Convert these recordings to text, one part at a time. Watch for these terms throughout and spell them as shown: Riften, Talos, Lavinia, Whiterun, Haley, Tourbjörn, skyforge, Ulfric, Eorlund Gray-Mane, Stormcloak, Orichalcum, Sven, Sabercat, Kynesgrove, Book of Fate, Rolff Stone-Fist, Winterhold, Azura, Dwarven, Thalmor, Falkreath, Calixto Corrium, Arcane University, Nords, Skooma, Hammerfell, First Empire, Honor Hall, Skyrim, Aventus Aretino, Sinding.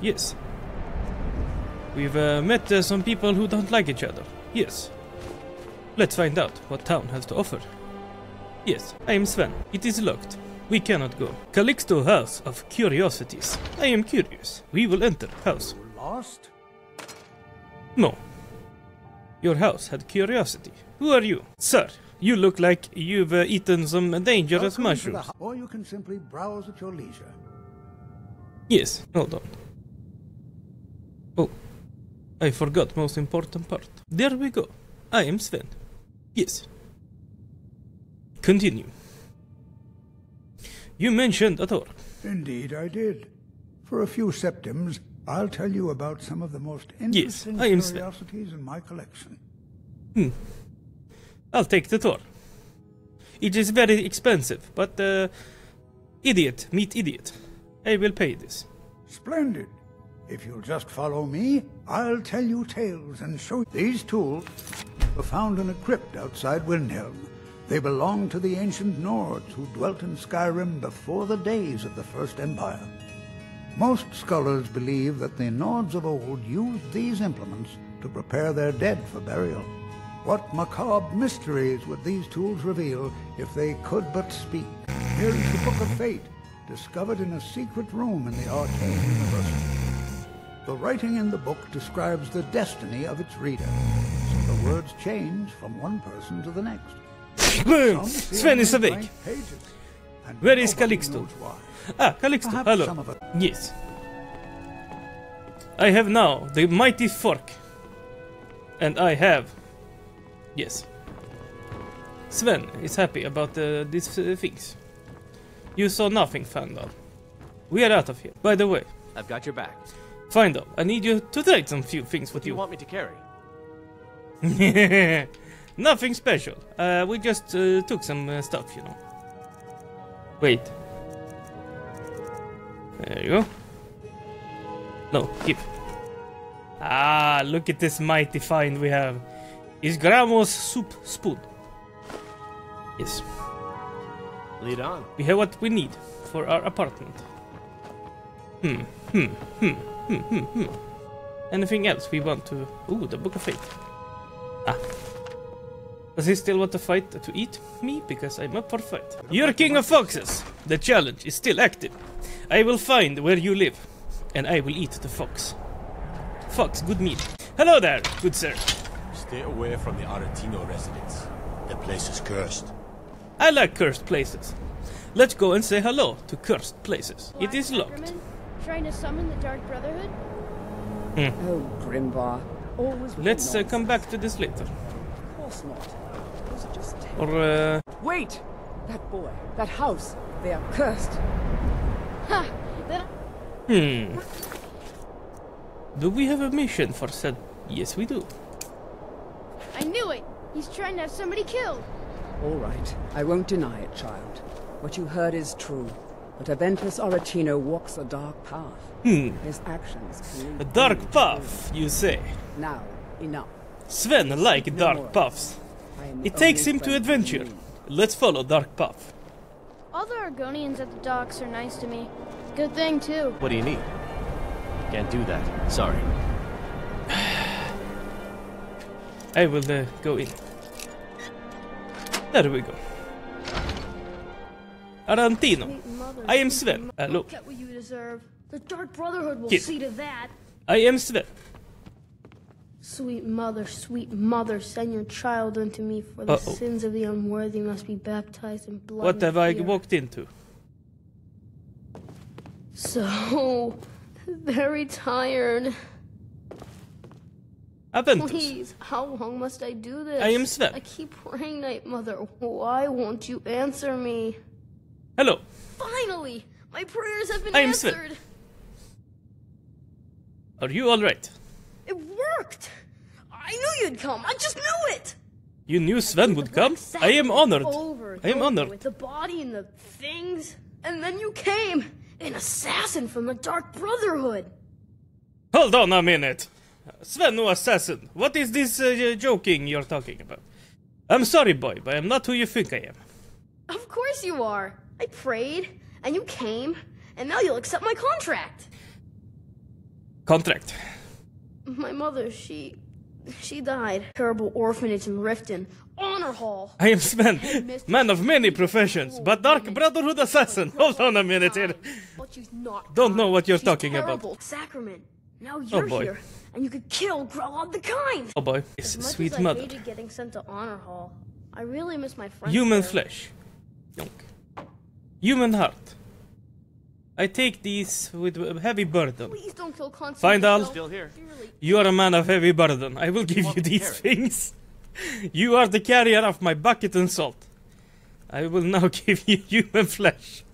Yes. We've met some people who don't like each other. Yes. Let's find out what town has to offer. Yes, I am Sven. It is locked. We cannot go. Calixto House of Curiosities. I am curious. We will enter house. Lost? No. Your house had curiosity. Who are you? Sir, you look like you've eaten some dangerous mushrooms. Or you can simply browse at your leisure. Yes, hold on. Oh, I forgot most important part. There we go. I am Sven. Yes. Continue. You mentioned a door. Indeed I did. For a few septims, I'll tell you about some of the most interesting curiosities in my collection. Hmm. I'll take the tour. It is very expensive, but idiot meet idiot. I will pay this. Splendid. If you'll just follow me, I'll tell you tales and show you. These tools were found in a crypt outside Windhelm. They belonged to the ancient Nords who dwelt in Skyrim before the days of the First Empire. Most scholars believe that the Nords of old used these implements to prepare their dead for burial. What macabre mysteries would these tools reveal if they could but speak? Here is the Book of Fate, discovered in a secret room in the Arcane University. The writing in the book describes the destiny of its reader, so the words change from one person to the next. Sven is awake. Where is Calixto? Ah, Calixto, hello. Yes. I have now the mighty fork. And I have... Yes. Sven is happy about these things. You saw nothing, Fandor. We are out of here. By the way... I've got your back. Fandor, I need you to trade some few things with you. You want me to carry? Nothing special. We just took some stuff, you know. Wait. There you go. No, keep. Ah, look at this mighty find we have. Ysgramor's soup spoon. Yes. Lead on. We have what we need for our apartment. Anything else we want to... Ooh, the Book of Fate. Ah. Does he still want to fight to eat me? Because I'm up for fight. You're king of foxes. The challenge is still active. I will find where you live, and I will eat the fox. Fox, good meat. Hello there, good sir. Stay away from the Aretino residence. The place is cursed. I like cursed places. Let's go and say hello to cursed places. It is locked. Trying to summon the Dark Brotherhood? Oh, Grimbar. Let's come back to this later. Of course not. Or, wait! That boy, that house, they are cursed. Ha! Do we have a mission for said? Yes, we do. I knew it! He's trying to have somebody killed! Alright, I won't deny it, child. What you heard is true. But Aventus Aretino walks a dark path. His actions... A dark path, you say? Now, enough. Sven likes dark paths. It takes him to adventure. Let's follow dark path. All the Argonians at the docks are nice to me. Good thing, too. What do you need? Can't do that. Sorry. I will go in. There we go. Arantino. I am Sven. Hello. Get what you deserve. The Dark Brotherhood will see to that. I am Sven. Sweet mother, send your child unto me, for the sins of the unworthy must be baptized in blood. What have I walked into? So very tired. Aventus. Please, how long must I do this? I am Sven. I keep praying night, mother. Why won't you answer me? Hello. Finally, my prayers have been answered. I am Sven. Are you all right? It worked. I knew you'd come. I just knew it. You knew Sven would come? I am honored. I am honored. With the body and the things, and then you came, an assassin from the Dark Brotherhood. Hold on a minute. Sven, no assassin. What is this joking you're talking about? I'm sorry, boy, but I'm not who you think I am. Of course you are. I prayed, and you came, and now you'll accept my contract. contract. My mother, she died. Terrible orphanage in Riften. Honor Hall. I am Sven, man of many professions, but Dark Brotherhood assassin. Hold on a minute here. Don't know what you're talking about. Sacrament. Now you're here, and you could kill Grelod the Kind. Oh boy, it's as sweet as mother. I hated getting sent to Honor Hall. I really miss my friends. Human flesh. Yonk. Human heart. I take these with a heavy burden. Please don't kill Still here. You are a man of heavy burden. I will give you these things. You are the carrier of my bucket and salt. I will now give you human flesh.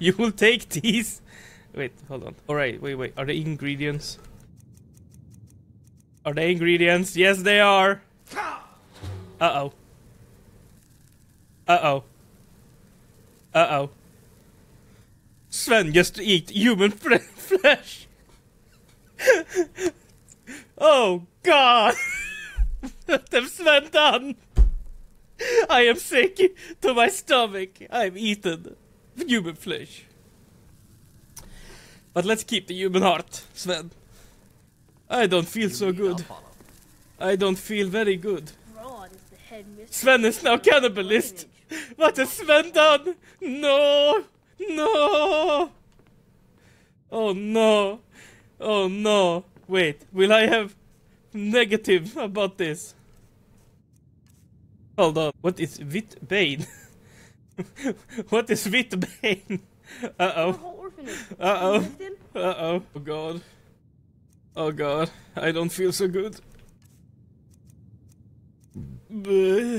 You will take these. Wait, hold on. Alright, wait. Are they ingredients? Are they ingredients? Yes, they are. Uh-oh. Uh-oh. Uh-oh. Sven just eat human flesh. Oh, God. What have Sven done? I am sick to my stomach. I have eaten human flesh. But let's keep the human heart, Sven. I don't feel so good. I don't feel very good. Sven is now cannibalist. What has Sven done? No! No! Oh no! Oh no! Wait, will I have negative about this? Hold on. What is Witbane? What is Witbane? Uh-oh. Uh-oh. Uh-oh. Oh god. Oh god. I don't feel so good.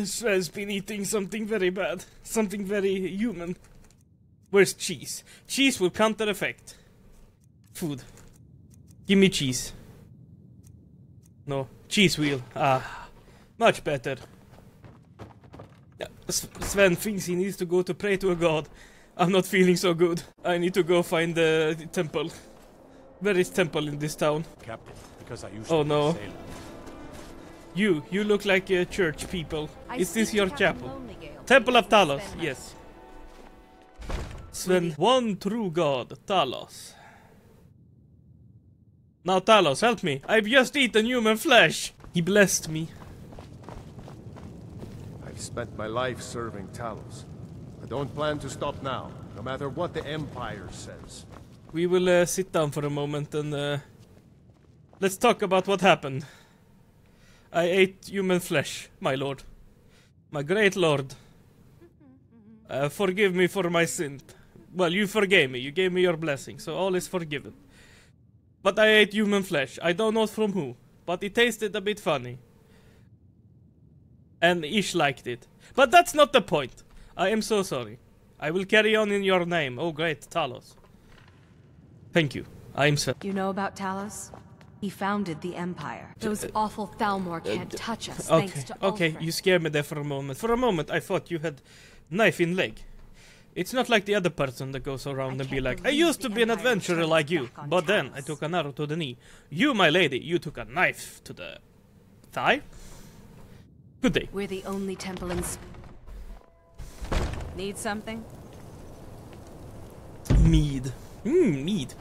Sven's been eating something very bad. Something very human. Where's cheese? Cheese will counter effect. Food. Give me cheese. No. Cheese wheel. Ah. Much better. Sven thinks he needs to go to pray to a god. I'm not feeling so good. I need to go find the temple. Where is temple in this town? Captain, because I usually sail. You look like a church people. Is this your chapel? Temple of Talos, yes. Sven, one true god, Talos. Now Talos, help me. I've just eaten human flesh. He blessed me. I've spent my life serving Talos. I don't plan to stop now, no matter what the Empire says. We will sit down for a moment and let's talk about what happened. I ate human flesh, my lord. My great lord. Forgive me for my sin. Well, you forgave me. You gave me your blessing, so all is forgiven. But I ate human flesh. I don't know from who, but it tasted a bit funny. And Ish liked it. But that's not the point. I am so sorry. I will carry on in your name. Oh, great, Talos. Thank you. I am sorry. You know about Talos? He founded the Empire. Those awful Thalmor can't touch us, thanks to Ulfric. Okay, you scared me there for a moment. For a moment, I thought you had knife in leg. It's not like the other person that goes around and be like, I used to be an adventurer like you, but then I took an arrow to the knee. You, my lady, you took a knife to the thigh? Good day. We're the only temple in... Need something? Mead. Mmm, mead.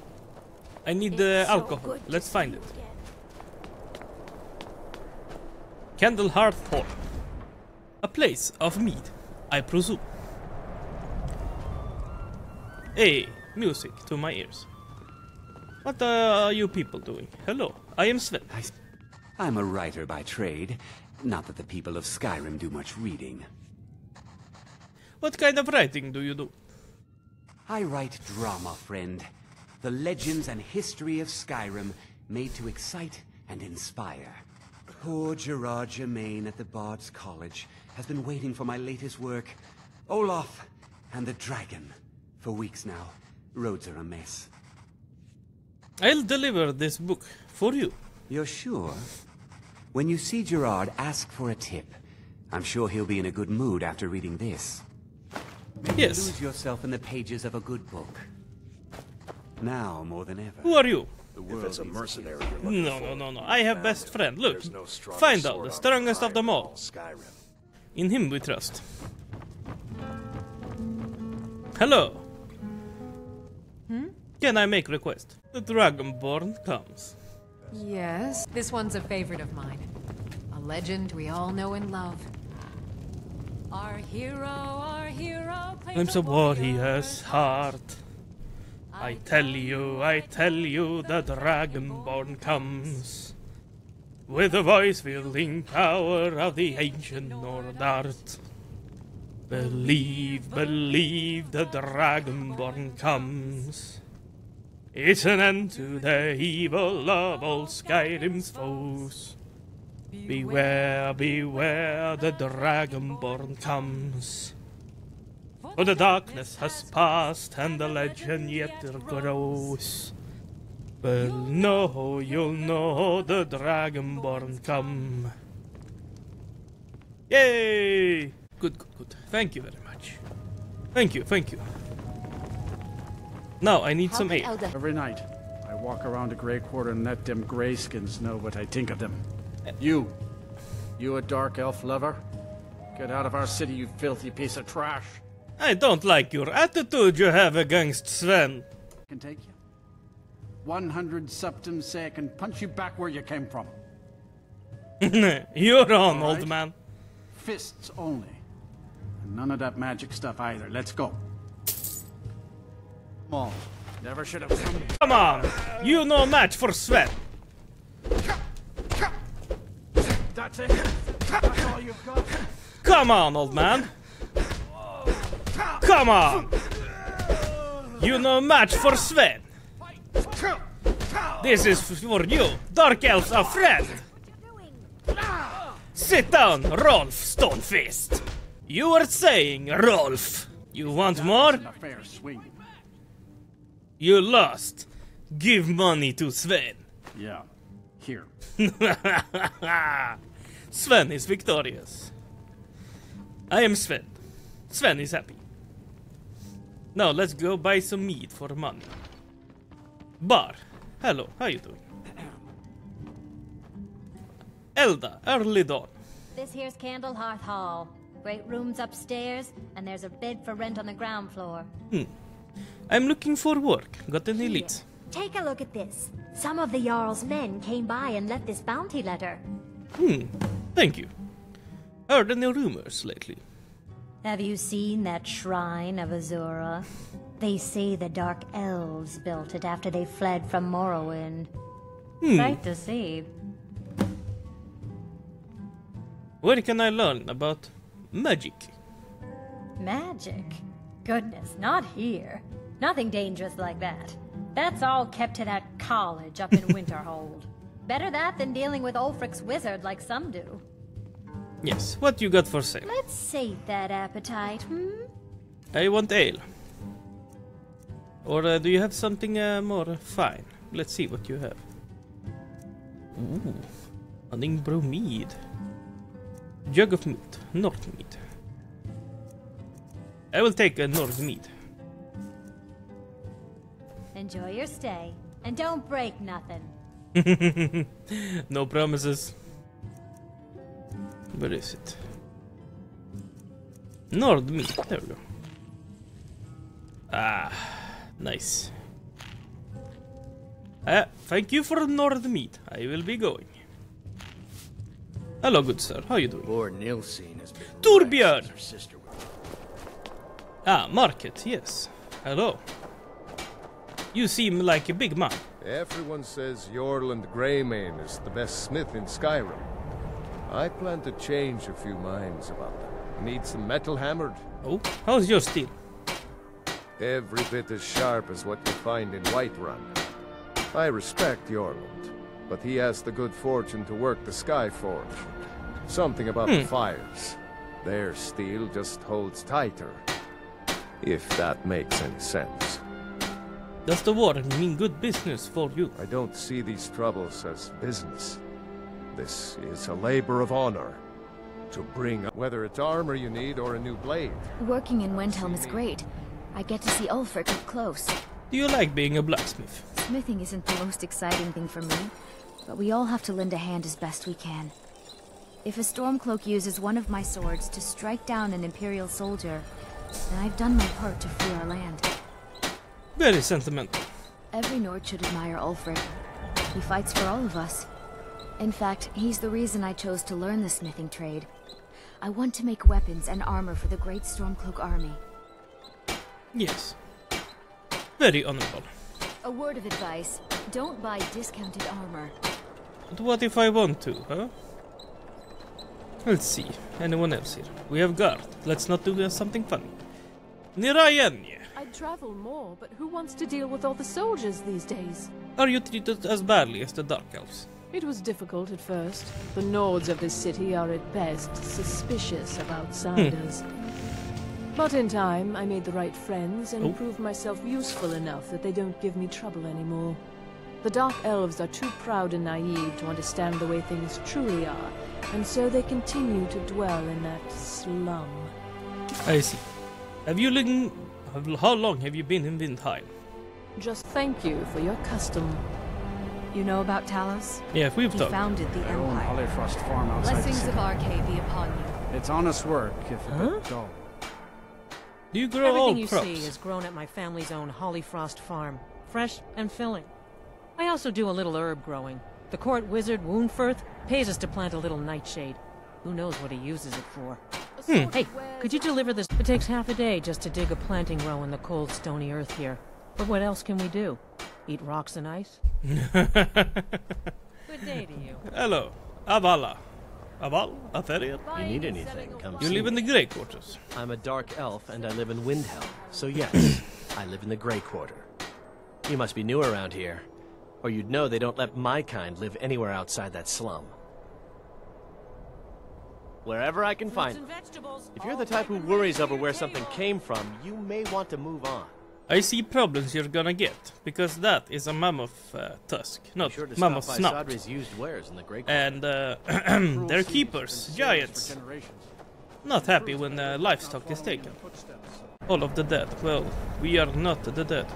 I need the alcohol. Let's find it. Candle Hearth Hall. A place of mead, I presume. Hey, music to my ears. What are you people doing? Hello, I am Sven. I'm a writer by trade. Not that the people of Skyrim do much reading. What kind of writing do you do? I write drama, friend. The legends and history of Skyrim, made to excite and inspire. Poor Gerard Germain at the Bard's College has been waiting for my latest work, Olaf and the Dragon, for weeks now. Roads are a mess. I'll deliver this book for you. You're sure? When you see Gerard, ask for a tip. I'm sure he'll be in a good mood after reading this. Yes. Lose yourself in the pages of a good book. Now more than ever. Who are you? If it's a mercenary you're looking for, no. I have best friend. Look, find out the strongest of them all. Skyrim. In him we trust. Hello. Can I make request? The Dragonborn comes. Yes, this one's a favorite of mine. A legend we all know and love. Our hero, claims a warrior's heart. I tell you, the Dragonborn comes. With the voice-wielding power of the ancient Nord art. Believe, believe, the Dragonborn comes. It's an end to the evil of all Skyrim's foes. Beware, beware, the Dragonborn comes. For the darkness has passed and the legend yet grows. But no, you'll know the Dragonborn come. Yay! Good, good, good. Thank you very much. Thank you, thank you. Now I need some aid. Every night, I walk around the Grey Quarter and let them greyskins know what I think of them. You a dark elf lover? Get out of our city, you filthy piece of trash. I don't like your attitude you have against Sven. I can take you. 100 septums say I can punch you back where you came from. You're on, right? Old man. Fists only. And none of that magic stuff either. Let's go. Come on. Never should have come. Come on. You no match for Sven. That's it. That's all you've got. Come on, old man. Come on! You no match for Sven! This is for you! Dark elves are friend! Sit down, Rolff Stone-Fist! You were saying, Rolff! You want more? You lost! Give money to Sven! Yeah, here. Sven is victorious. I am Sven. Sven is happy. Now let's go buy some meat for money. Bar, hello, how you doing? Elda, early dawn. This here's Candle Hearth Hall. Great rooms upstairs, and there's a bed for rent on the ground floor. I'm looking for work. Got any leads? Take a look at this. Some of the Jarl's men came by and left this bounty letter. Thank you. Heard any rumors lately? Have you seen that shrine of Azura? They say the Dark Elves built it after they fled from Morrowind. Right to see. Where can I learn about magic? Magic? Goodness, not here. Nothing dangerous like that. That's all kept to that college up in Winterhold. Better that than dealing with Ulfric's wizard like some do. Yes, what you got for sale? Let's save that appetite, I want ale. Or do you have something more fine? Let's see what you have. Ooh, hunting bromide. Jug of meat, Nord meat. I will take a Nord meat. Enjoy your stay, and don't break nothing. No promises. Where is it? Nord meat, there we go. Ah, nice. Thank you for Nord meat. I will be going. Hello, good sir. How you doing? Lord Nilsen has been Tourbjörn! Ah, market, yes. Hello. You seem like a big man. Everyone says Eorlund Gray-Mane is the best smith in Skyrim. I plan to change a few minds about them. Need some metal hammered. Oh, how's your steel? Every bit as sharp as what you find in Whiterun. I respect Eorlund, but he has the good fortune to work the Skyforge. Something about the fires. Their steel just holds tighter. If that makes any sense. Does the war mean good business for you? I don't see these troubles as business. This is a labor of honor, to bring up whether it's armor you need or a new blade. Working in Windhelm is great. I get to see Ulfric up close. Do you like being a blacksmith? Smithing isn't the most exciting thing for me, but we all have to lend a hand as best we can. If a Stormcloak uses one of my swords to strike down an Imperial soldier, then I've done my part to free our land. Very sentimental. Every Nord should admire Ulfric. He fights for all of us. In fact, he's the reason I chose to learn the smithing trade. I want to make weapons and armor for the great Stormcloak army. Yes. Very honorable. A word of advice. Don't buy discounted armor. But what if I want to, huh? Let's see. Anyone else here? We have guard. Let's not do something funny. Nirayanya! I'd travel more, but who wants to deal with all the soldiers these days? Are you treated as badly as the Dark Elves? It was difficult at first. The Nords of this city are at best suspicious of outsiders. But in time, I made the right friends and proved myself useful enough that they don't give me trouble anymore. The Dark Elves are too proud and naive to understand the way things truly are, and so they continue to dwell in that slum. I see. How long have you been in Windhelm? Just thank you for your custom. You know about Talos? Yeah, we've talked. He founded the Empire. Blessings of Arcane be upon you. It's honest work, if a bit dull. Do you grow all crops? Everything you see is grown at my family's own Holyfrost farm, fresh and filling. I also do a little herb growing. The court wizard Woundfirth pays us to plant a little nightshade. Who knows what he uses it for? Hey, could you deliver this? It takes half a day just to dig a planting row in the cold, stony earth here. But what else can we do? Eat rocks and ice? Good day to you. Hello, Avala. Aval? Atheria? You need anything, come see. You live in the Grey Quarters. I'm a Dark Elf and I live in Windhelm, so yes, I live in the Grey Quarter. You must be new around here, or you'd know they don't let my kind live anywhere outside that slum. Wherever I can find them. If you're the type who worries over where something came from, you may want to move on. I see problems you're gonna get, because that is a mammoth tusk, not mammoth snout. And their keepers, giants, not happy when livestock is taken. All of the dead, well, we are not the dead.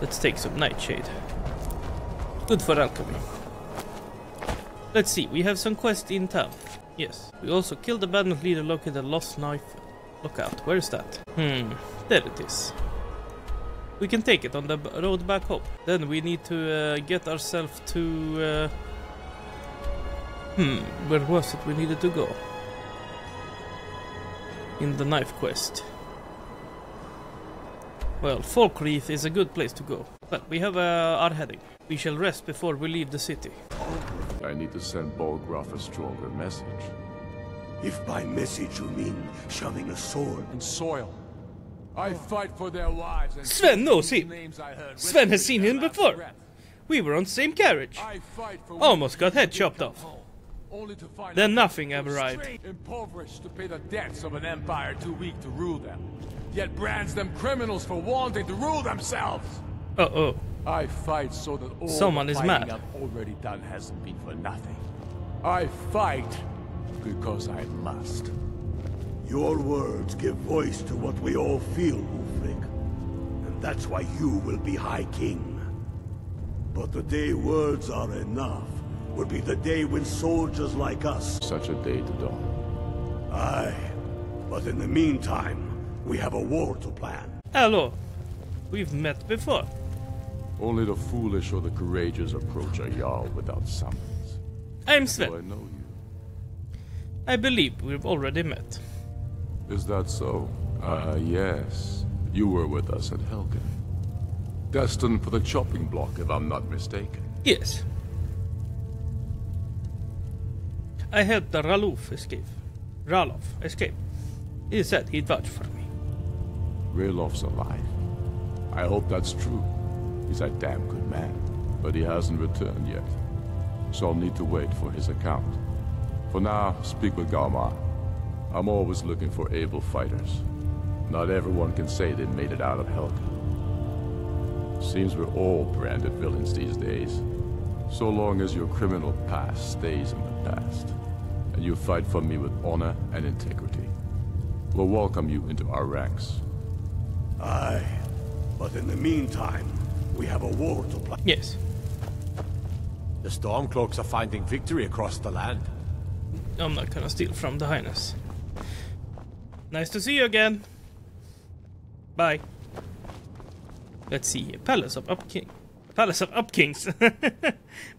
Let's take some nightshade. Good for alchemy. Let's see, we have some quest in town. Yes, we also killed the bandit leader, located a lost knife. Look out, where is that? There it is. We can take it on the road back home. Then we need to get ourselves to... where was it we needed to go? In the knife quest. Well, Falkreath is a good place to go. But we have our heading. We shall rest before we leave the city. I need to send Bolgraf a stronger message. If by message you mean shoving a sword in soil, I fight for their lives. And Sven knows him. Sven has seen him before. We were on the same carriage. Almost got head chopped off. Then nothing ever arrived. Impoverished to pay the debts of an empire too weak to rule them, yet brands them criminals for wanting to rule themselves. I fight so that all someone is mad. I've already done hasn't been for nothing. I fight. Because I must. Your words give voice to what we all feel, Ulfric. And that's why you will be High King. But the day words are enough will be the day when soldiers like us... Such a day to dawn. Aye. But in the meantime, we have a war to plan. Hello. We've met before. Only the foolish or the courageous approach a Jarl without summons. I'm Sven. I know you. I believe we've already met. Is that so? Yes. You were with us at Helgen. Destined for the chopping block, if I'm not mistaken. Yes. I helped the Rolff escape. Rolff escape. He said he'd vouch for me. Roloff's alive. I hope that's true. He's a damn good man. But he hasn't returned yet. So I'll need to wait for his account. For now, speak with Garma. I'm always looking for able fighters. Not everyone can say they made it out of Helgen. Seems we're all branded villains these days. So long as your criminal past stays in the past. And you fight for me with honor and integrity. We'll welcome you into our ranks. Aye. But in the meantime, we have a war to plan. Yes. The Stormcloaks are finding victory across the land. I'm not gonna steal from the Highness. Nice to see you again. Bye. Let's see. Palace of Upking. Palace of Up Kings.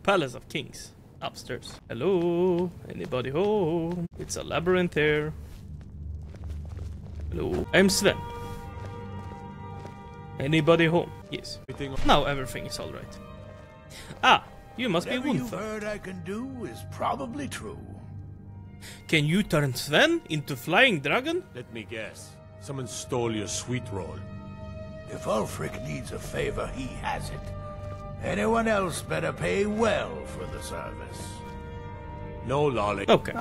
Palace of Kings. Upstairs. Hello? Anybody home? It's a labyrinth here. Hello? I'm Sven. Anybody home? Yes. Now everything is alright. Ah! You must be Windhelm. Whatever you've heard I can do is probably true. Can you turn Sven into flying dragon? Let me guess. Someone stole your sweet roll. If Ulfric needs a favor, he has it. Anyone else better pay well for the service. No lolly. Okay.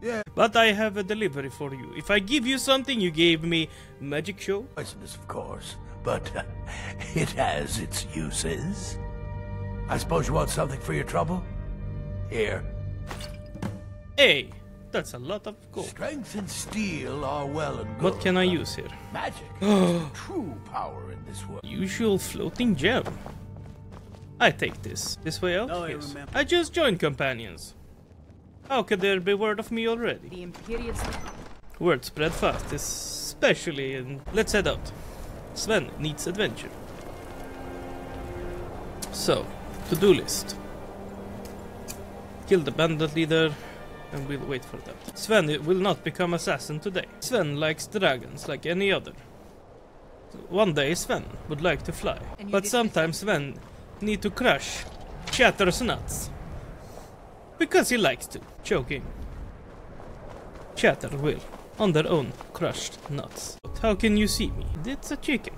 Yeah. But I have a delivery for you. If I give you something, you gave me magic show. Poisonous, of course, but it has its uses. I suppose you want something for your trouble? Here. Hey, that's a lot of gold. Strength and steel are well and good. What can I use here? Magic is the true power in this world. Usual floating gem. I take this. This way out? No, yes. I just joined companions. How could there be word of me already? The Imperious... Word spread fast, especially in... Let's head out. Sven needs adventure. So, to-do list. Kill the bandit leader, and we'll wait for that. Sven will not become assassin today. Sven likes dragons like any other. One day Sven would like to fly, but sometimes Sven need to crush Chatter's nuts. Because he likes to. Choking. Chatter will, on their own, crushed nuts. But how can you see me? It's a chicken.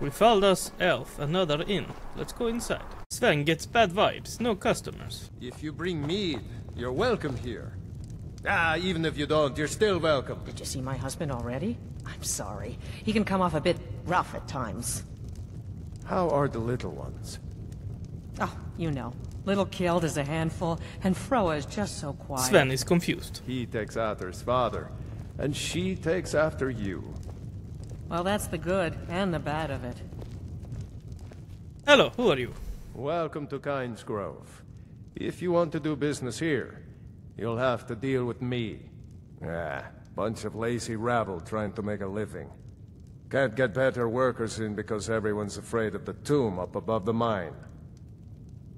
Rifalda's elf, another inn. Let's go inside. Sven gets bad vibes, no customers. If you bring mead, you're welcome here. Ah, even if you don't, you're still welcome. Did you see my husband already? I'm sorry. He can come off a bit rough at times. How are the little ones? Oh, you know. Little Kjeld is a handful, and Froa is just so quiet. Sven is confused. He takes after his father, and she takes after you. Well, that's the good and the bad of it. Hello, who are you? Welcome to Kynesgrove. If you want to do business here, you'll have to deal with me. Ah, bunch of lazy rabble trying to make a living. Can't get better workers in because everyone's afraid of the tomb up above the mine.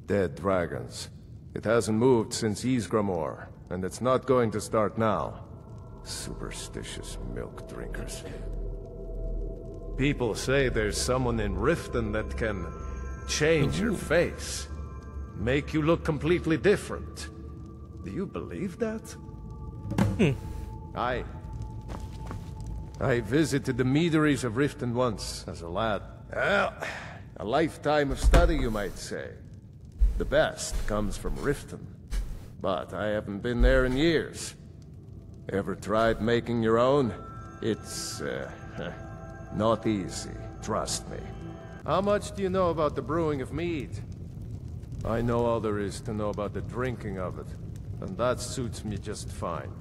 Dead dragons. It hasn't moved since Ysgramor, and it's not going to start now. Superstitious milk drinkers. People say there's someone in Riften that can change your face, make you look completely different. Do you believe that? I visited the meaderies of Riften once as a lad. Well, a lifetime of study, you might say. The best comes from Riften, but I haven't been there in years. Ever tried making your own? It's... not easy, trust me. How much do you know about the brewing of mead? I know all there is to know about the drinking of it, and that suits me just fine.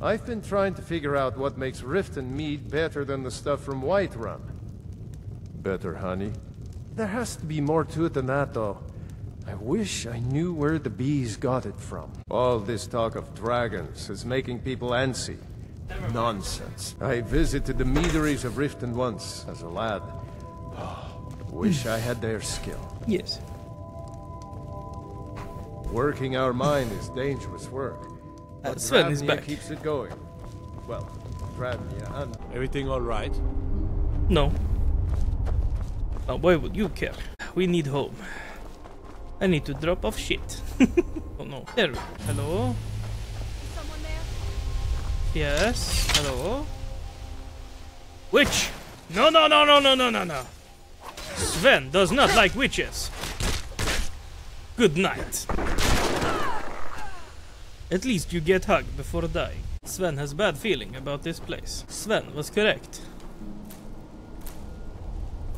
I've been trying to figure out what makes Riften mead better than the stuff from Whiterun. Better honey? There has to be more to it than that, though. I wish I knew where the bees got it from. All this talk of dragons is making people antsy. Nonsense. I visited the meaderies of Riften once as a lad. Oh, wish I had their skill. Yes. Working our mine is dangerous work. But Sven is back. Keeps it going. Well, Dravnia and... Everything all right? No. Oh, why would you care? We need home. I need to drop off shit. Oh no. There. Hello? Yes, hello. Witch! No, no, no, no, no, no, no, no. Sven does not like witches. Good night. At least you get hugged before dying. Sven has bad feeling about this place. Sven was correct.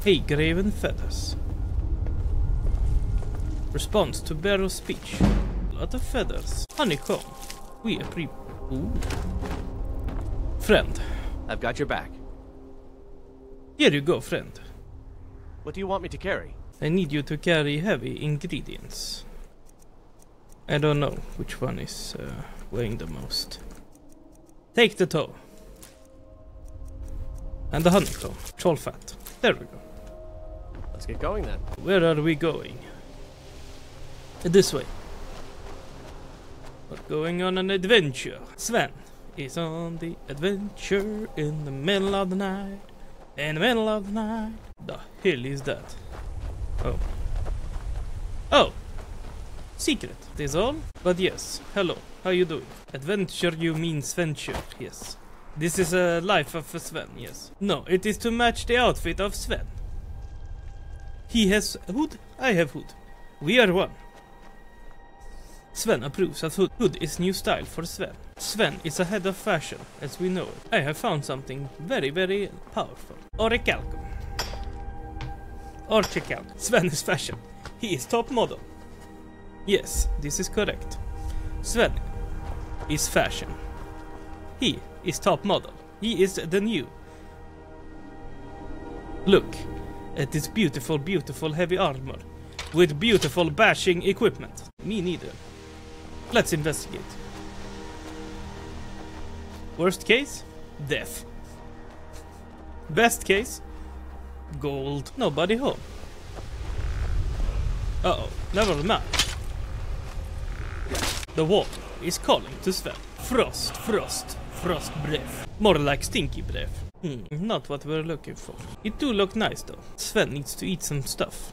Hey, Graven Feathers. Response to Barrow's speech. A lot of feathers. Honeycomb. We appreciate. Ooh. Friend. I've got your back. Here you go, friend. What do you want me to carry? I need you to carry heavy ingredients. I don't know which one is weighing the most. Take the toe. And the honeycomb. Troll fat. There we go. Let's get going then. Where are we going? This way. We're going on an adventure. Sven is on the adventure in the middle of the night. In the middle of the night. The hell is that? Oh. Oh! Secret. That is all? But yes. Hello. How you doing? Adventure you mean Sventure. Yes. This is a life of Sven, yes. No, it is to match the outfit of Sven. He has hood, I have hood. We are one. Sven approves of hood. Hood is new style for Sven. Sven is ahead of fashion, as we know it. I have found something very, very powerful. Orichalcum. Orichalcum. Sven is fashion. He is top model. Yes, this is correct. Sven is fashion. He is top model. He is the new. Look at this beautiful, beautiful heavy armor with beautiful bashing equipment. Me neither. Let's investigate. Worst case, death. Best case, gold. Nobody home. Uh-oh, never mind. The water is calling to Sven. Frost, frost, frost breath. More like stinky breath. Hmm, not what we're looking for. It do look nice though. Sven needs to eat some stuff.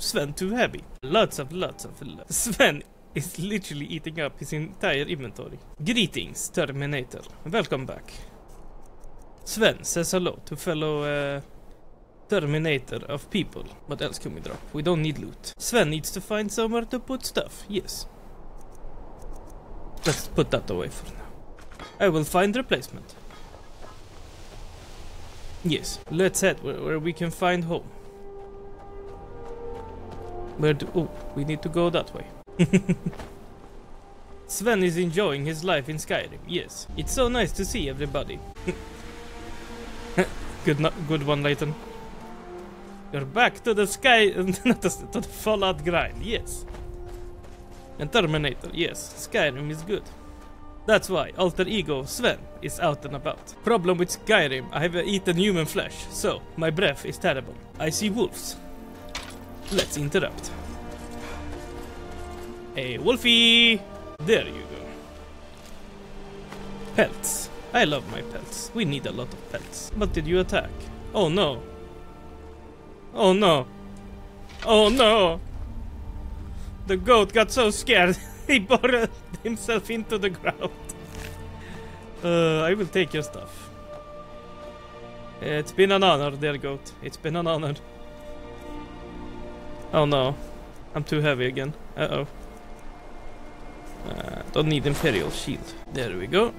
Sven too heavy. Lots of Sven is literally eating up his entire inventory. Greetings, Terminator. Welcome back. Sven says hello to fellow Terminator of people. What else can we drop? We don't need loot. Sven needs to find somewhere to put stuff, yes. Let's put that away for now. I will find replacement. Yes, let's head where we can find home. Where do... Oh, we need to go that way. Sven is enjoying his life in Skyrim, yes. It's so nice to see everybody. Good one, Layton. You're back to the sky... to the Fallout grind, yes. And Terminator, yes. Skyrim is good. That's why alter ego Sven is out and about. Problem with Skyrim, I have eaten human flesh, so my breath is terrible. I see wolves. Let's interrupt. Hey, Wolfie! There you go. Pelts. I love my pelts. We need a lot of pelts. What did you attack? Oh no. Oh no. Oh no! The goat got so scared, he burrowed himself into the ground. I will take your stuff. It's been an honor, dear goat. It's been an honor. Oh no, I'm too heavy again. Uh-oh. Don't need Imperial Shield. There we go.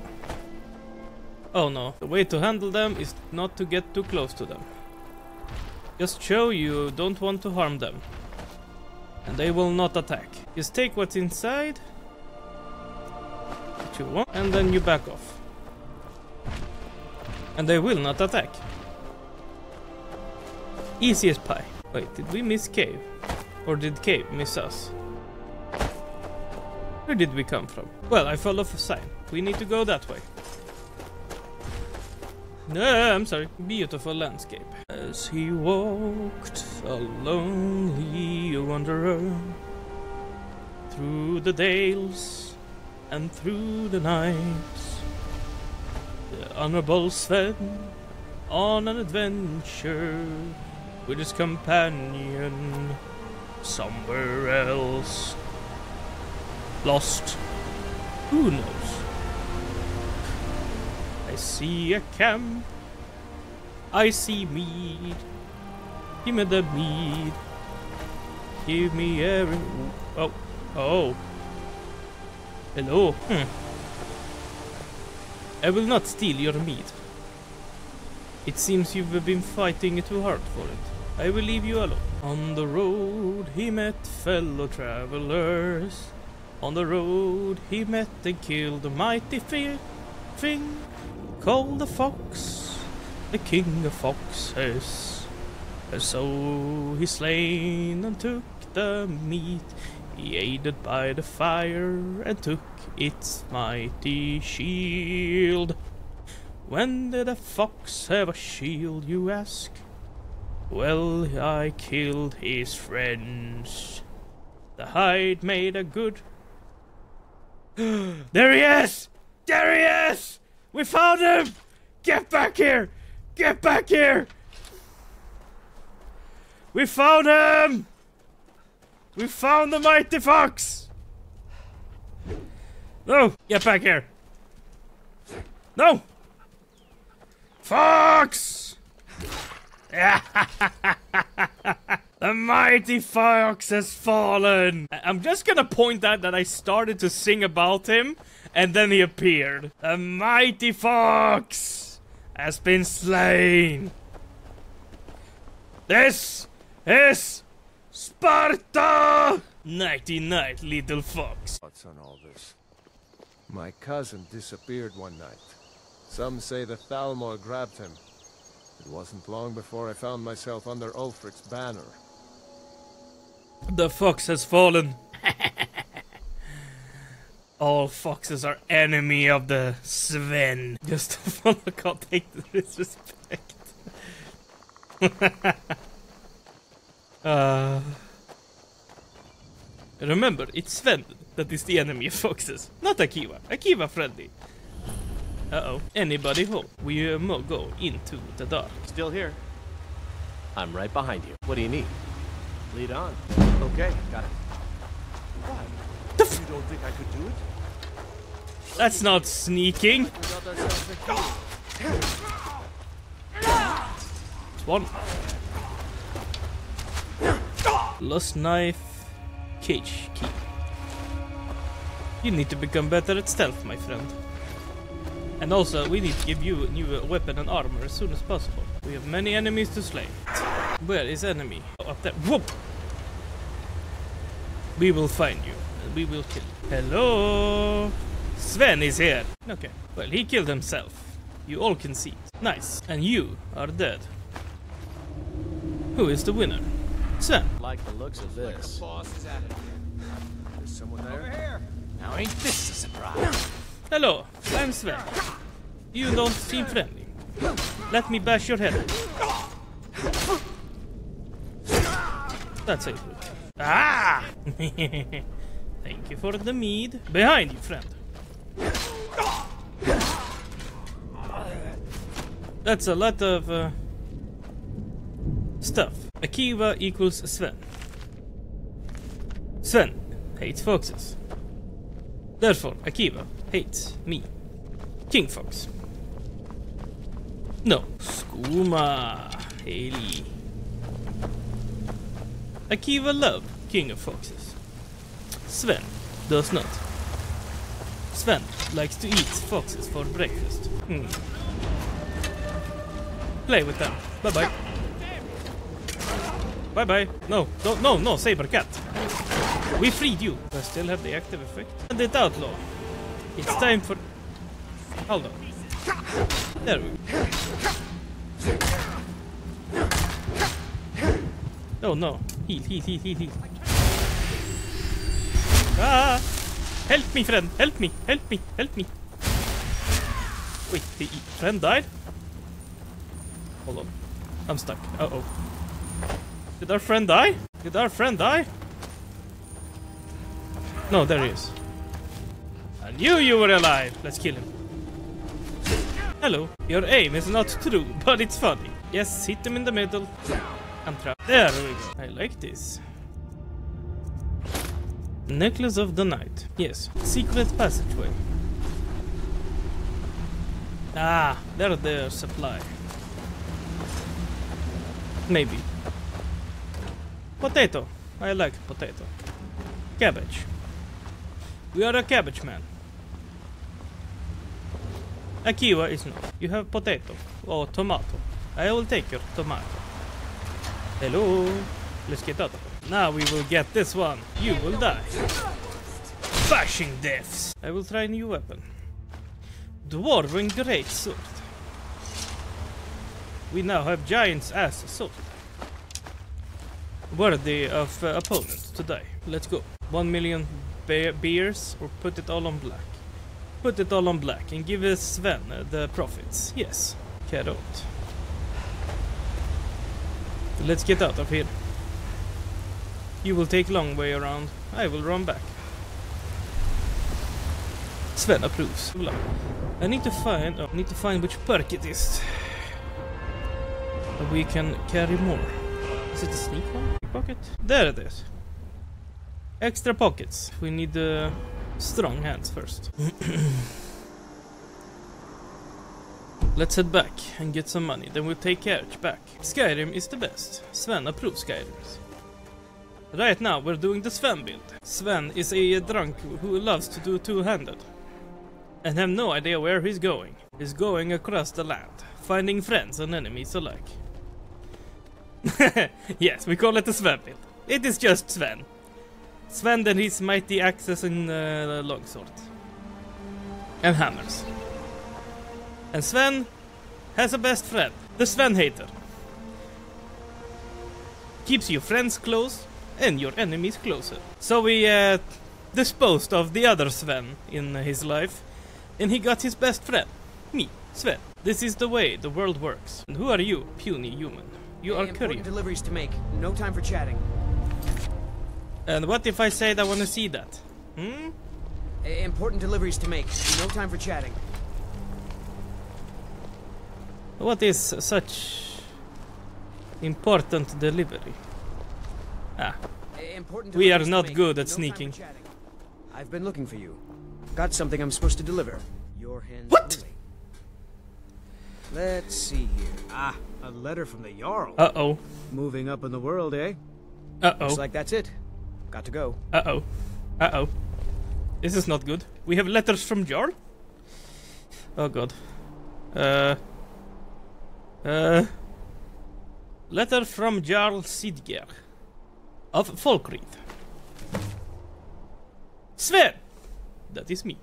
Oh no, the way to handle them is not to get too close to them. Just show you don't want to harm them. And they will not attack. Just take what's inside. What you want, and then you back off. And they will not attack. Easy as pie. Wait, did we miss Cave? Or did Cave miss us? Where did we come from? Well, I fell off a sign. We need to go that way. No, I'm sorry. Beautiful landscape. As he walked, a lonely wanderer, through the dales and through the nights, the Honorable Sven on an adventure with his companion somewhere else. Lost. Who knows? I see a camp. I see mead. Give me the mead. Give me every... Oh. Oh. Hello. I will not steal your mead. It seems you've been fighting too hard for it. I will leave you alone. On the road he met fellow travelers. On the road he met and killed a mighty thing called the fox, the king of foxes. And so he slain and took the meat. He aided by the fire and took its mighty shield. When did a fox have a shield, you ask? Well, I killed his friends. The hide made a good... There he is! There he is! We found him! Get back here! Get back here! We found him! We found the mighty fox! No! Get back here! No! Fox! The mighty fox has fallen! I'm just gonna point out that I started to sing about him, and then he appeared. The mighty fox has been slain! This is Sparta! Nighty-night, little fox. Thoughts on all this? My cousin disappeared one night. Some say the Thalmor grabbed him. It wasn't long before I found myself under Ulfric's banner. The fox has fallen. All foxes are enemy of the Sven. Just follow God, take the disrespect. Remember, it's Sven that is the enemy of foxes, not Akiva. Akiva friendly. Uh-oh. Anybody home? We must go into the dark. Still here. I'm right behind you. What do you need? Lead on. Okay, got it. Why? You don't think I could do it? That's not sneaking. It's one. Lost knife. Cage key. You need to become better at stealth, my friend. And also, we need to give you a new weapon and armor as soon as possible. We have many enemies to slay. Where is enemy? Oh, up there. Whoop! We will find you. We will kill you. Hello? Sven is here. Okay. Well, he killed himself. You all can see it. Nice. And you are dead. Who is the winner? Sven. Like the looks of this. Like the boss is at it. There's someone there. Over here. Now ain't this a surprise? Hello, I'm Sven. You don't seem friendly. Let me bash your head. That's it. Ah! Thank you for the mead. Behind you, friend. That's a lot of stuff. Akiva equals Sven. Sven hates foxes. Therefore, Akiva hates me. King Fox. No. Skooma. Haley. Akiva loves King of Foxes. Sven does not. Sven likes to eat foxes for breakfast. Play with them. Bye-bye. Bye-bye. No. No, Sabercat. We freed you. Do I still have the active effect? And it outlaw. It's time for... Hold on. There we go. Oh no. Heal. Ah! Help me, friend. Help me. Wait, the friend died? Hold on. I'm stuck. Uh-oh. Did our friend die? No, there he is. I knew you were alive! Let's kill him. Hello. Your aim is not true, but it's funny. Yes, hit him in the middle. I'm trapped. There we go. I like this. Necklace of the Night. Yes. Secret passageway. Ah, they're their supply. Maybe. Potato. I like potato. Cabbage. We are a cabbage man. Akiva is not. You have potato. Or tomato. I will take your tomato. Hello. Let's get out of it. Now we will get this one. You will die. Bashing deaths. I will try a new weapon. Dwarven greatsword. We now have giants as a sword. Worthy of opponents to die. Let's go. 1 million beers, or put it all on black. Put it all on black and give us Sven the profits. Yes. Carrot. So let's get out of here. You will take long way around. I will run back. Sven approves. I need to find which perk it is. We can carry more. Is it a sneak one? Pocket? There it is. Extra pockets. We need the strong hands first. Let's head back and get some money, then we'll take carriage back. Skyrim is the best. Sven approves Skyrim. Right now we're doing the Sven build. Sven is a drunk who loves to do two-handed. And have no idea where he's going. He's going across the land, finding friends and enemies alike. Yes, we call it the Sven build. It is just Sven. Sven and his mighty axes and longsword. And hammers. And Sven has a best friend, the Sven hater. Keeps your friends close and your enemies closer. So we disposed of the other Sven in his life, and he got his best friend, me, Sven. This is the way the world works. And who are you, puny human? You are curious. Deliveries to make. No time for chatting. And what if I said I want to see that? Hmm? Important deliveries to make. No time for chatting. What is such important delivery? Ah, we are not good at sneaking. I've been looking for you. Got something I'm supposed to deliver. Your hands. What? Let's see here. Ah, a letter from the Jarl. Uh-oh. Moving up in the world, eh? Uh-oh. Looks like that's it. Got to go. Uh-oh. Uh-oh. This is not good. We have letters from Jarl? Oh god. Letter from Jarl Siddgeir of Falkreath. Sven! That is me.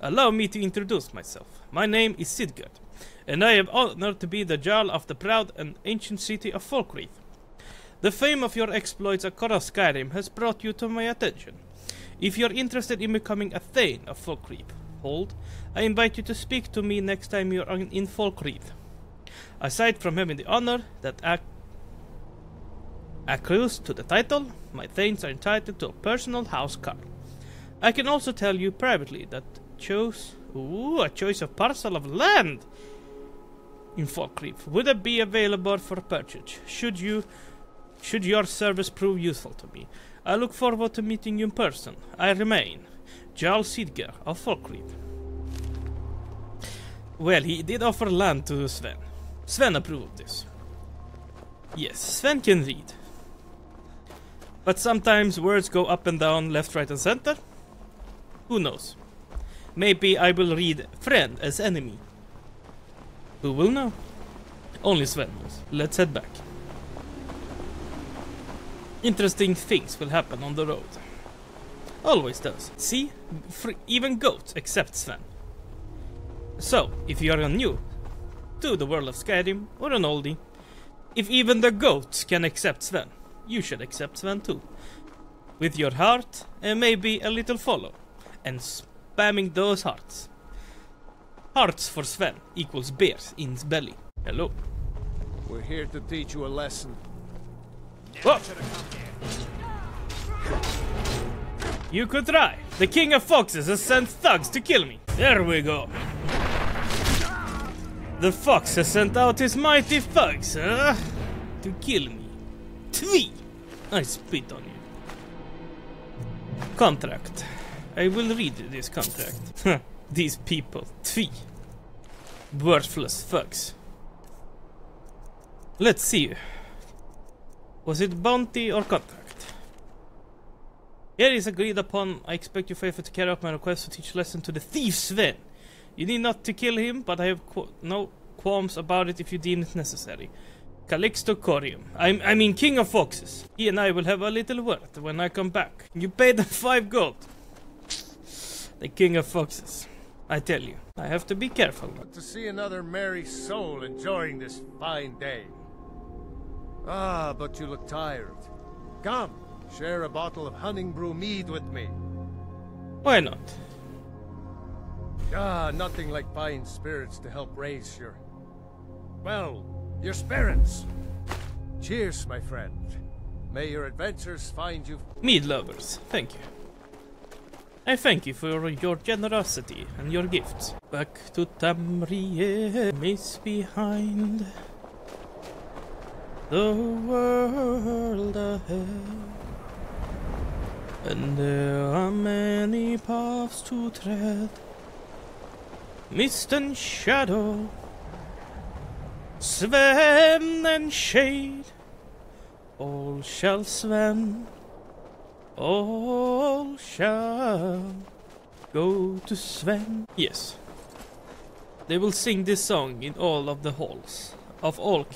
Allow me to introduce myself. My name is Siddgeir, and I am honored to be the Jarl of the proud and ancient city of Falkreath. The fame of your exploits across Skyrim has brought you to my attention. If you're interested in becoming a Thane of Falkreath, I invite you to speak to me next time you're in Falkreath. Aside from having the honor that accrues to the title, my Thanes are entitled to a personal house car. I can also tell you privately that a choice of parcel of land in Falkreath would be available for purchase should your service prove useful to me. I look forward to meeting you in person. I remain Jarl Siddgeir of Falkreath. Well, he did offer land to Sven. Sven approved of this. Yes, Sven can read. But sometimes words go up and down, left, right, and center. Who knows? Maybe I will read friend as enemy. Who will know? Only Sven knows. Let's head back. Interesting things will happen on the road. Always does. See? Even goats accept Sven. So, if you are new to the world of Skyrim or an oldie, if even the goats can accept Sven, you should accept Sven too. With your heart and maybe a little follow. And spamming those hearts. Hearts for Sven equals bears in his belly. Hello. We're here to teach you a lesson. What? You could try. The king of foxes has sent thugs to kill me. There we go. The fox has sent out his mighty thugs, huh? To kill me. Twee! I spit on you. Contract. I will read this contract. These people. Twee. Worthless thugs. Let's see. Was it bounty or contract? Here is agreed upon. I expect you faithful to carry out my request to teach lesson to the thief Sven. You need not to kill him, but I have no qualms about it if you deem it necessary. Calixto Corrium. I mean King of Foxes. He and I will have a little word when I come back. You pay the 5 gold. The King of Foxes. I tell you, I have to be careful. But to see another merry soul enjoying this fine day. Ah, but you look tired. Come. Share a bottle of hunting brew mead with me. Why not? Ah, nothing like buying spirits to help raise your... well, your spirits! Cheers, my friend. May your adventures find you... Mead lovers, thank you. I thank you for your generosity and your gifts. Back to Tamriel, miss behind the world ahead. And there are many paths to tread, mist and shadow, Sven and shade. All shall Sven, all shall go to Sven. Yes, they will sing this song in all of the halls of all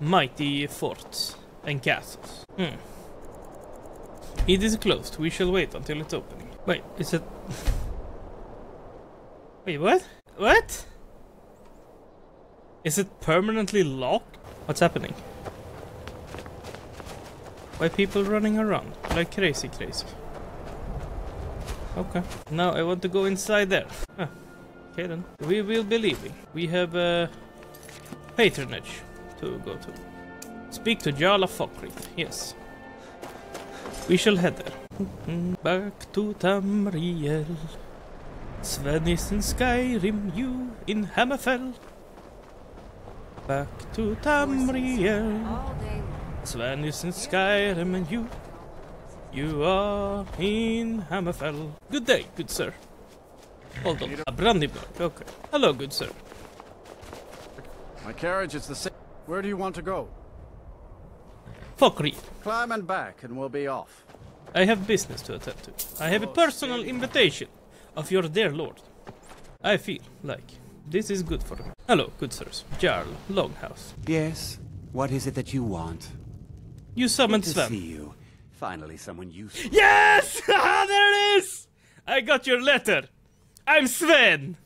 mighty forts and castles. It is closed. We shall wait until it's opening. Wait, is it... Wait, what? What? Is it permanently locked? What's happening? Why are people running around? Like crazy. Okay. Now I want to go inside there. Ah. Okay then. We will be leaving. We have a patronage to go to. Speak to Jarl of Falkreath. Yes. We shall head there. Back to Tamriel. Sven is in Skyrim, you in Hammerfell. Back to Tamriel. Sven is in Skyrim and you are in Hammerfell. Good day, good sir. Hold on, a Brandyburg, okay. Hello, good sir. My carriage is the same. Where do you want to go? Falkreath. Climb and back and we'll be off. I have business to attend to. I have a personal invitation of your dear lord. I feel like this is good for me. Hello, good sirs. Jarl, Longhouse. Yes, what is it that you want? You summoned Sven. See you. Finally someone useful. Yes! There it is! I got your letter. I'm Sven!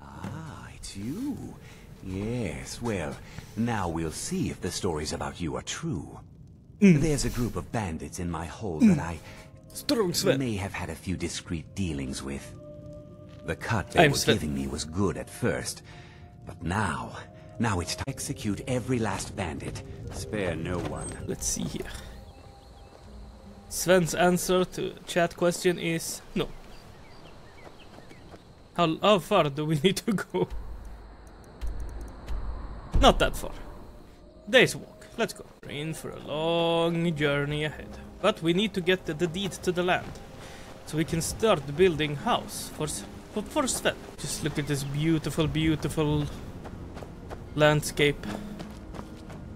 Ah, it's you. Yes, well, now we'll see if the stories about you are true. There's a group of bandits in my hold that I may have had a few discreet dealings with. The cut they were giving me was good at first, but now it's to execute every last bandit. Spare no one. Let's see here. Sven's answer to chat question is no. How far do we need to go? Not that far. Day's walk. Let's go. We're in for a long journey ahead. But we need to get the deed to the land. So we can start building house for Sven. Just look at this beautiful, beautiful landscape.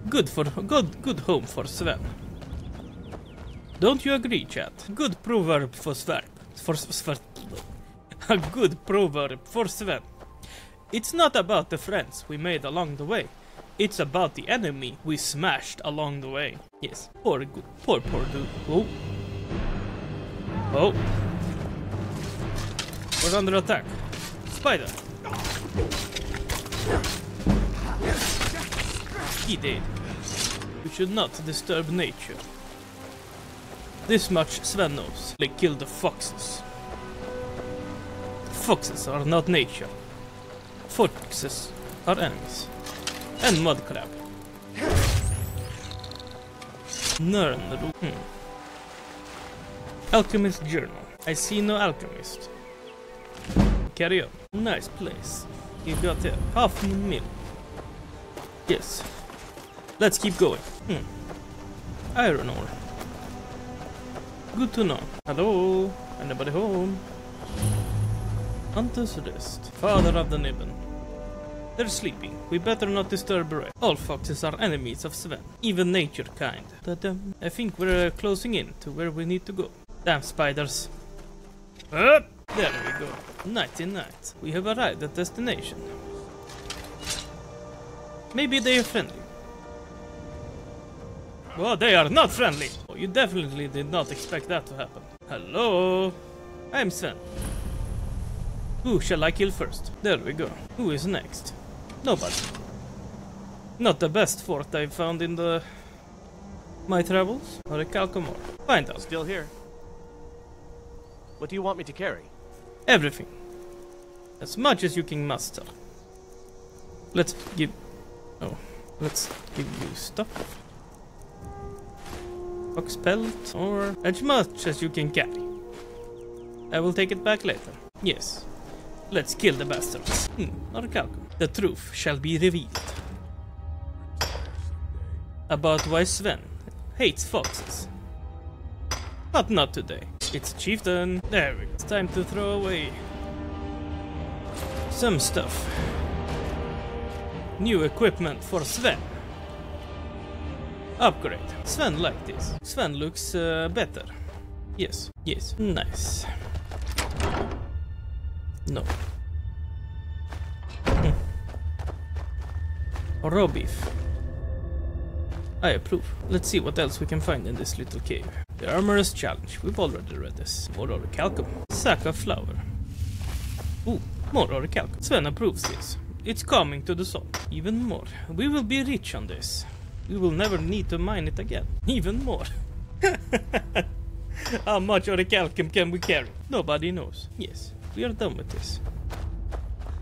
Good home for Sven. Don't you agree, chat? Good proverb for Sven. A good proverb for Sven. It's not about the friends we made along the way. It's about the enemy we smashed along the way. Yes, poor dude. Oh. Oh. We're under attack. Spider. He did. You should not disturb nature. This much Sven knows. They killed the foxes. Foxes are not nature. Foxes are enemies. And mudcrab. Alchemist journal. I see no alchemist. Carry on. Nice place. You got there. Half mil. Yes. Let's keep going. Iron ore. Good to know. Hello. Anybody home? Hunter's Rest. Father of the Nibbon. They're sleeping. We better not disturb Ray. All foxes are enemies of Sven. Even nature kind. I think we're closing in to where we need to go. Damn spiders. Up! There we go. Nighty night. We have arrived at destination. Maybe they are friendly. Well, they are not friendly. Oh, you definitely did not expect that to happen. Hello. I'm Sven. Who shall I kill first? There we go. Who is next? Nobody. Not the best fort I've found in my travels. Orichalcum. Find out. Still here. What do you want me to carry? Everything. As much as you can muster. Let's give you stuff. Ox pelt or as much as you can carry. I will take it back later. Yes. Let's kill the bastards. Orichalcum. The truth shall be revealed. About why Sven hates foxes. Not today. It's chieftain. There we go. It's time to throw away some stuff. New equipment for Sven. Upgrade. Sven likes this. Sven looks better. Yes. Yes. Nice. No. Raw beef. I approve. Let's see what else we can find in this little cave. The Armorer's Challenge. We've already read this. More Orichalcum. Sack of flour. Ooh, more Orichalcum. Sven approves this. It's calming to the soul. Even more. We will be rich on this. We will never need to mine it again. Even more. How much Orichalcum can we carry? Nobody knows. Yes, we are done with this.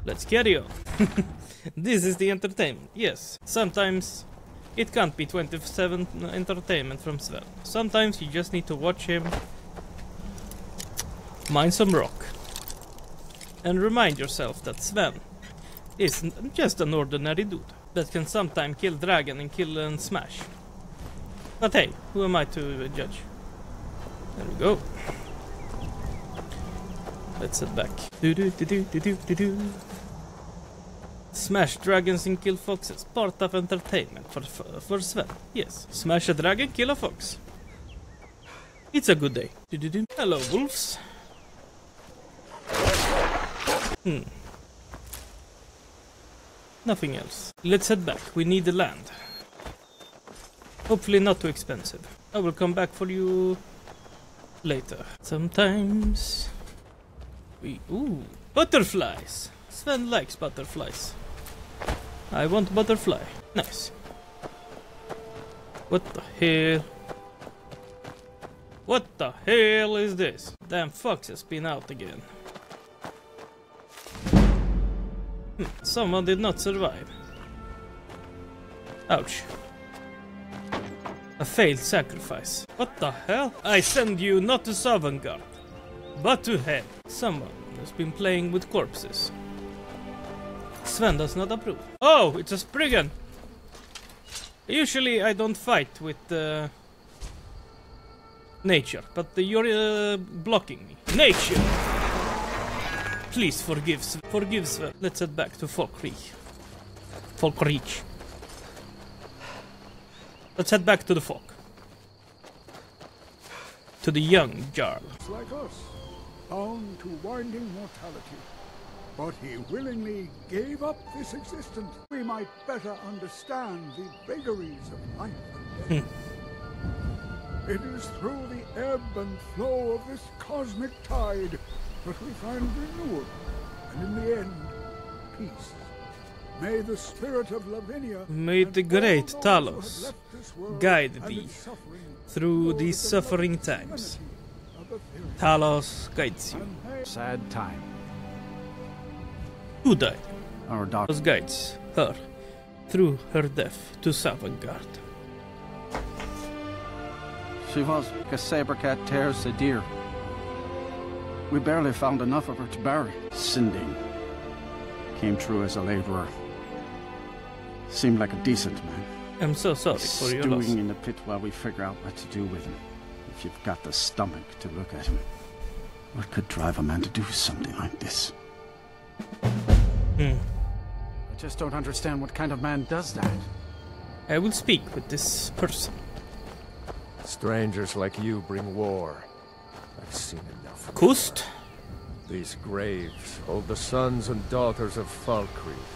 Let's carry on. This is the entertainment. Yes, sometimes... it can't be 27 entertainment from Sven. Sometimes you just need to watch him mine some rock. And remind yourself that Sven isn't just an ordinary dude that can sometimes kill dragon and kill and smash. But hey, who am I to judge? There we go. Let's head back. Smash dragons and kill foxes. Part of entertainment for Sven. Yes. Smash a dragon, kill a fox. It's a good day. Hello, wolves. Nothing else. Let's head back. We need the land. Hopefully not too expensive. I will come back for you later. Sometimes... we... ooh. Butterflies. Sven likes butterflies. I want butterfly. Nice. What the hell? What the hell is this? Damn fox has been out again. Someone did not survive. Ouch. A failed sacrifice. What the hell? I send you not to Sovngarde, but to hell. Someone has been playing with corpses. Sven does not approve. Oh, it's a Spriggan! Usually I don't fight with nature, but you're blocking me. Nature! Please forgive Sven. Forgive Sven. Let's head back to Falkreath. Falkreath. Let's head back to the Falk. To the young Jarl. It's like us, bound to winding mortality. But he willingly gave up this existence. We might better understand the vagaries of life and death. It is through the ebb and flow of this cosmic tide that we find renewal, and in the end, peace. May the spirit of Lavinia... may the great Talos guide thee through these suffering times. Talos guides you. Sad time. Who died? Our daughter guides her through her death to Sabercat. She was like a Sabercat tears a deer. We barely found enough of her to bury. Sinding came true as a laborer. Seemed like a decent man. I'm so sorry for your loss. Stewing in the pit while we figure out what to do with him. If you've got the stomach to look at him, what could drive a man to do something like this? I just don't understand what kind of man does that. I will speak with this person. Strangers like you bring war. I've seen enough. Kust? These graves hold the sons and daughters of Falkreath.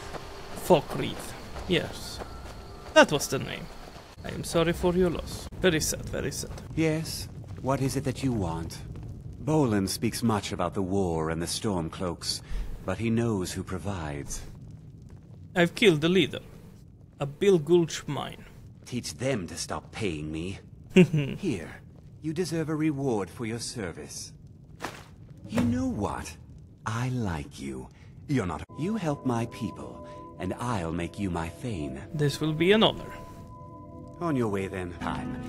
Falkreath, yes. That was the name. I am sorry for your loss. Very sad, very sad. Yes, what is it that you want? Bolin speaks much about the war and the Stormcloaks, but he knows who provides. I've killed the leader. A Bill Gulch mine. Teach them to stop paying me. Here, you deserve a reward for your service. You know what? I like you. You're not... you help my people, and I'll make you my thane. This will be an honor. On your way then.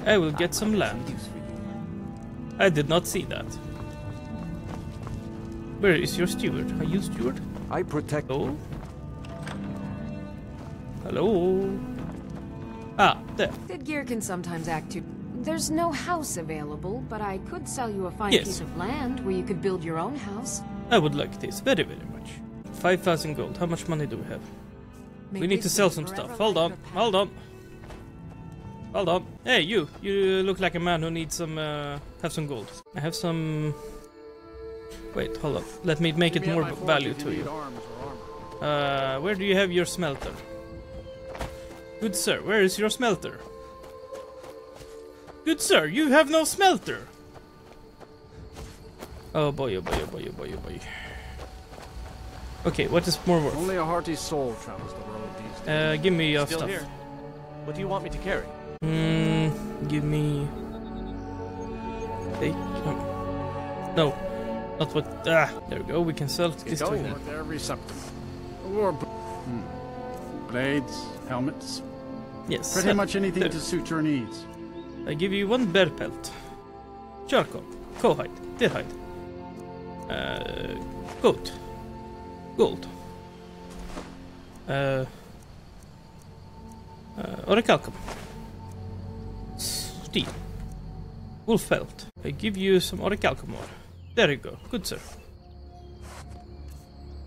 I will get some land. I did not see that. Where is your steward? Are you steward? I protect. Hello? Hello? Ah, there. Siddgeir can sometimes act too. There's no house available, but I could sell you a fine piece of land where you could build your own house. I would like this very, very much. 5,000 gold. How much money do we have? We need to sell some stuff. Hold on. Hold on. Hold on. Hey, you. You look like a man who needs some, have some gold. I have some... Wait, hold on. Let me make it more value to you. Where do you have your smelter? Good sir, where is your smelter? Good sir, you have no smelter! Oh boy, oh boy, oh boy, oh boy, oh boy. Okay, what is more worth? Only a hearty soul travels the world these days. Give me your stuff. Here. What do you want me to carry? Give me... Take... No. Not what... Ah, there we go, we can sell this to him. Every supplement. Or... Blades, helmets... Yes. Pretty much anything to suit your needs. I give you one bear pelt. Charcoal. Cowhide. Deerhide. Goat. Gold. Orichalcum. Steel. Wolf pelt. I give you some Orichalcum ore. There you go. Good sir.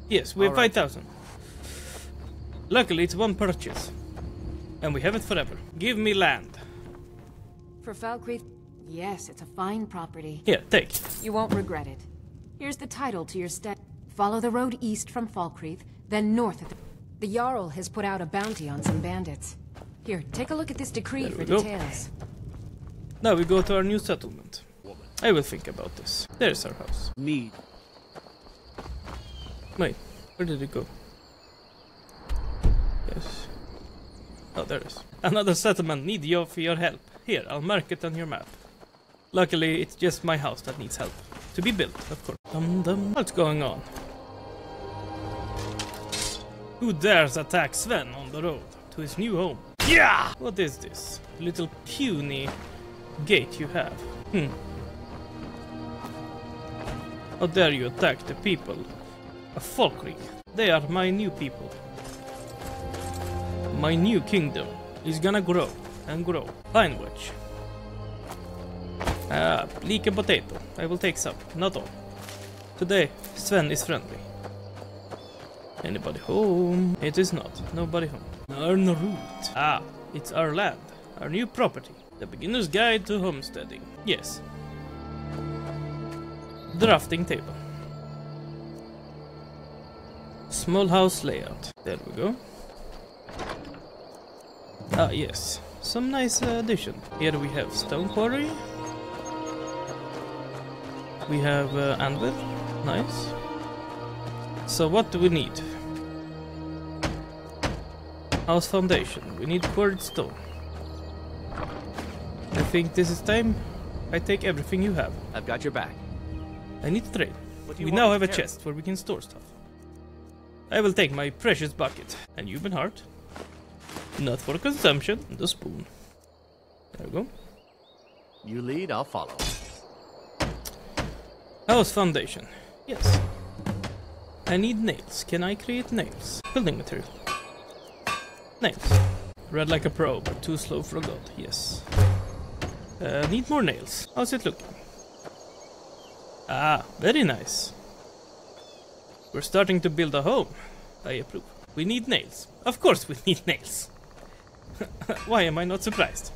Yes, we have 5,000. Luckily it's one purchase. And we have it forever. Give me land. For Falkreath, yes, it's a fine property. Here, take. You won't regret it. Here's the title to your estate. Follow the road east from Falkreath, then north at the Jarl has put out a bounty on some bandits. Here, take a look at this decree for details. Now we go to our new settlement. I will think about this. There's our house. Mead. Wait, where did it go? Yes. Oh, there it is. Another settlement needs your help. Here, I'll mark it on your map. Luckily, it's just my house that needs help. To be built, of course. Dum dum. What's going on? Who dares attack Sven on the road to his new home? Yeah! What is this? Little puny gate you have. Hmm. How dare you attack the people of Falkreath? They are my new people. My new kingdom is gonna grow. And grow. Pine Witch. Ah, leek and potato. I will take some, not all. Today, Sven is friendly. Anybody home? It is not. Nobody home. Earn root. Ah, it's our land. Our new property. The beginner's guide to homesteading. Yes. Drafting table. Small house layout. There we go. Ah, yes. Some nice addition. Here we have stone quarry. We have anvil. Nice. So what do we need? House foundation. We need quarried stone. I think this is time. I take everything you have. I've got your back. I need to trade. We now have a chest where we can store stuff. I will take my precious bucket. And human heart. Not for consumption, the spoon. There we go. You lead, I'll follow. House foundation. Yes. I need nails. Can I create nails? Building material. Nails. Red like a pro, but too slow for gold. Yes. Need more nails. How's it looking? Ah, very nice. We're starting to build a home. I approve. We need nails. Of course we need nails. Why am I not surprised?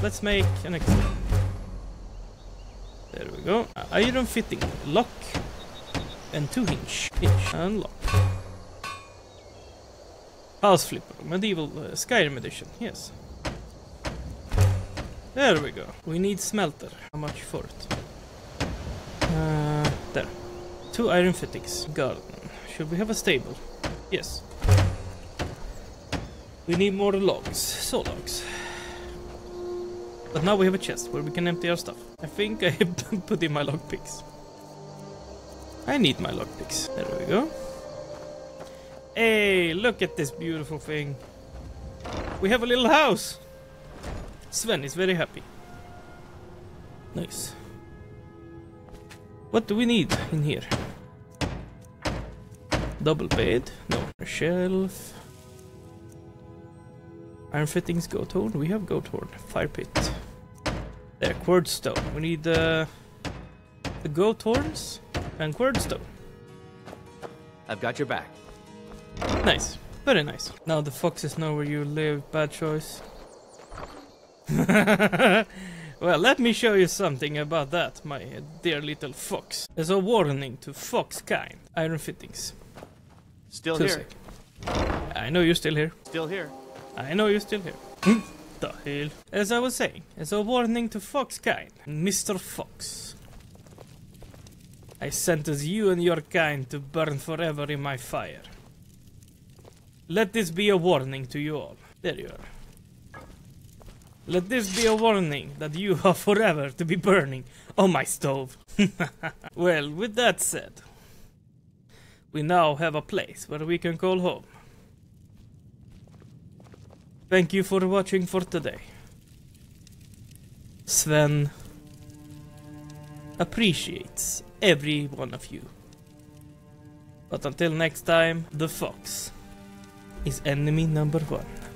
Let's make an exit. There we go. Iron fitting. Lock. And two hinge. Hinge and lock. House flipper. Medieval Skyrim edition. Yes. There we go. We need smelter. How much for it? There. 2 iron fittings. Garden. Should we have a stable? Yes. We need more logs, saw logs. But now we have a chest where we can empty our stuff. I think I put in my log picks. I need my log picks. There we go. Hey, look at this beautiful thing. We have a little house! Sven is very happy. Nice. What do we need in here? Double bed. No. Shelf. Iron fittings, goat horn. We have goat horn. Fire pit. There. Quartz stone. We need the goat horns and quartz stone. I've got your back. Nice. Very nice. Now the foxes know where you live. Bad choice. Well, let me show you something about that, my dear little fox. As a warning to fox kind. Iron fittings. Still here. I know you're still here. Still here. I know you're still here. The hell. As I was saying, as a warning to fox kind. Mr. Fox. I sentence you and your kind to burn forever in my fire. Let this be a warning to you all. There you are. Let this be a warning that you are forever to be burning on my stove. Well, with that said, we now have a place where we can call home. Thank you for watching for today. Sven appreciates every one of you. But until next time, the fox is enemy number 1.